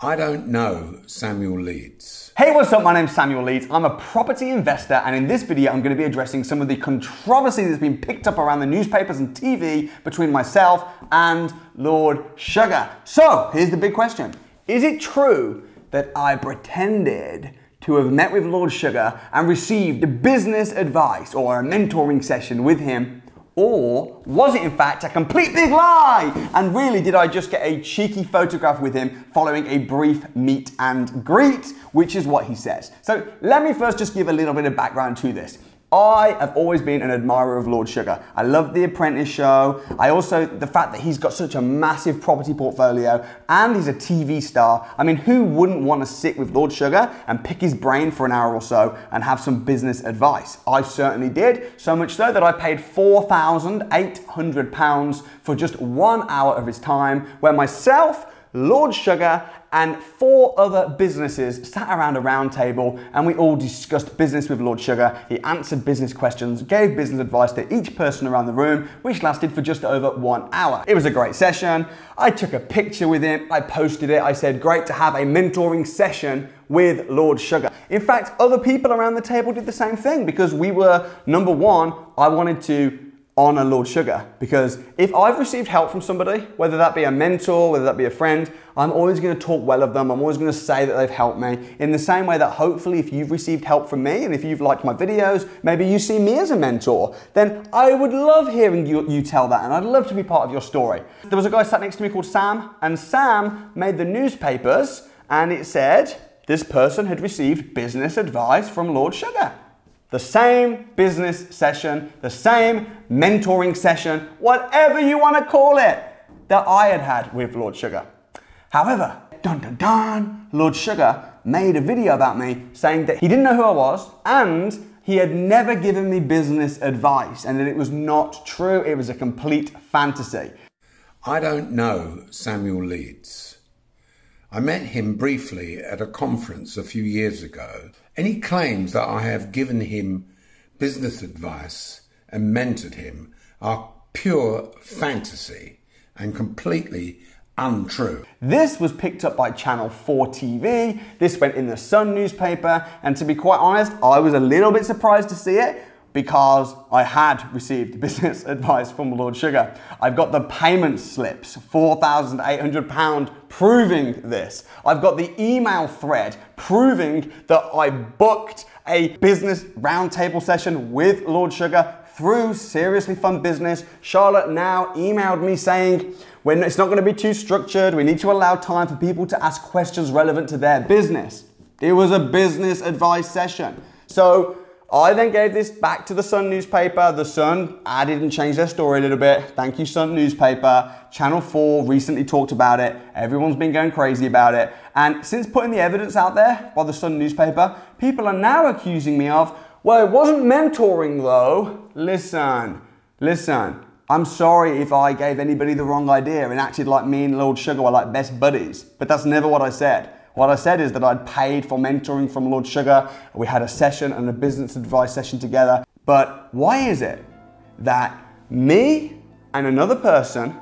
I don't know Samuel Leeds. Hey, what's up? My name's Samuel Leeds. I'm a property investor, and in this video, I'm going to be addressing some of the controversy that's been picked up around the newspapers and TV between myself and Lord Sugar. So, here's the big question. Is it true that I pretended to have met with Lord Sugar and received business advice or a mentoring session with him? Or was it in fact a complete big lie? And really, did I just get a cheeky photograph with him following a brief meet and greet, which is what he says. So let me first just give a little bit of background to this. I have always been an admirer of Lord Sugar. I love The Apprentice show. I also, the fact that he's got such a massive property portfolio and he's a TV star. I mean, who wouldn't want to sit with Lord Sugar and pick his brain for an hour or so and have some business advice? I certainly did, so much so that I paid £4,800 for just 1 hour of his time, where myself, Lord Sugar, and 4 other businesses sat around a round table and we all discussed business with Lord Sugar. He answered business questions, gave business advice to each person around the room, which lasted for just over 1 hour. It was a great session. I took a picture with him, I posted it, I said, great to have a mentoring session with Lord Sugar. In fact, other people around the table did the same thing because we were, number one, I wanted to honor Lord Sugar, because if I've received help from somebody, whether that be a mentor, whether that be a friend, I'm always going to talk well of them. I'm always going to say that they've helped me, in the same way that hopefully if you've received help from me and if you've liked my videos, maybe you see me as a mentor, then I would love hearing you tell that, and I'd love to be part of your story. There was a guy sat next to me called Sam, and Sam made the newspapers and it said this person had received business advice from Lord Sugar. The same business session, the same mentoring session, whatever you want to call it, that I had with Lord Sugar. However, dun dun dun, Lord Sugar made a video about me saying that he didn't know who I was and he had never given me business advice and that it was not true, it was a complete fantasy. I don't know Samuel Leeds. I met him briefly at a conference a few years ago, and he claims that I have given him business advice and mentored him are pure fantasy and completely untrue. This was picked up by Channel 4 TV, this went in the Sun newspaper, and to be quite honest, I was a little bit surprised to see it, because I had received business advice from Lord Sugar. I've got the payment slips, £4,800 proving this. I've got the email thread proving that I booked a business roundtable session with Lord Sugar through Seriously Fun Business. Charlotte now emailed me saying, when it's not going to be too structured, we need to allow time for people to ask questions relevant to their business. It was a business advice session. So I then gave this back to the Sun newspaper. The Sun added and changed their story a little bit. Thank you, Sun newspaper. Channel 4 recently talked about it. Everyone's been going crazy about it. And since putting the evidence out there by the Sun newspaper, people are now accusing me of, well, it wasn't mentoring though. Listen. I'm sorry if I gave anybody the wrong idea and acted like me and Lord Sugar were like best buddies, but that's never what I said. What I said is that I'd paid for mentoring from Lord Sugar, we had a session and a business advice session together, but why is it that me and another person,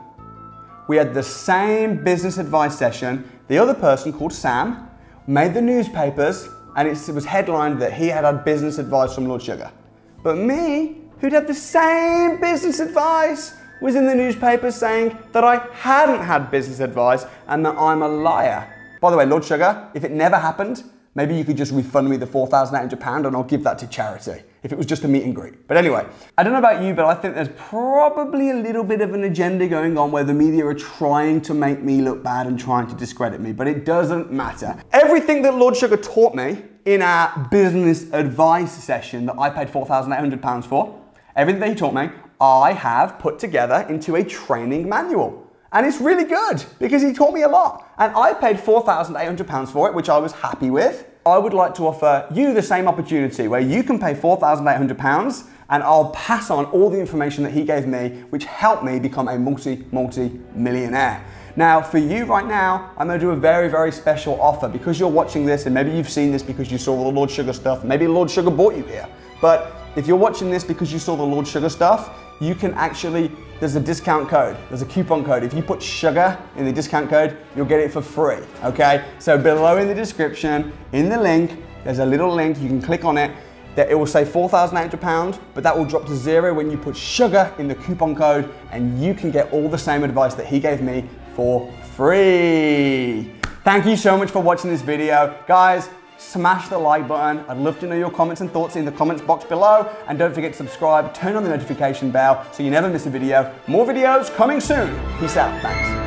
we had the same business advice session, the other person called Sam, made the newspapers and it was headlined that he had had business advice from Lord Sugar. But me, who'd had the same business advice, was in the newspapers saying that I hadn't had business advice and that I'm a liar. By the way, Lord Sugar, if it never happened, maybe you could just refund me the £4,800 and I'll give that to charity, if it was just a meet and greet. But anyway, I don't know about you, but I think there's probably a little bit of an agenda going on where the media are trying to make me look bad and trying to discredit me, but it doesn't matter. Everything that Lord Sugar taught me in our business advice session that I paid £4,800 for, everything that he taught me, I have put together into a training manual. And it's really good because he taught me a lot. And I paid £4,800 for it, which I was happy with. I would like to offer you the same opportunity where you can pay £4,800 and I'll pass on all the information that he gave me, which helped me become a multi-millionaire. Now, for you right now, I'm gonna do a very, very special offer because you're watching this and maybe you've seen this because you saw all the Lord Sugar stuff. Maybe Lord Sugar bought you here. But if you're watching this because you saw the Lord Sugar stuff, you can actually, there's a discount code, there's a coupon code. If you put sugar in the discount code, you'll get it for free, okay? So below in the description, in the link, there's a little link, you can click on it, that it will say £4,800, but that will drop to zero when you put sugar in the coupon code, and you can get all the same advice that he gave me for free. Thank you so much for watching this video. Guys, smash the like button. I'd love to know your comments and thoughts in the comments box below. And don't forget to subscribe, turn on the notification bell so you never miss a video. More videos coming soon. Peace out, thanks.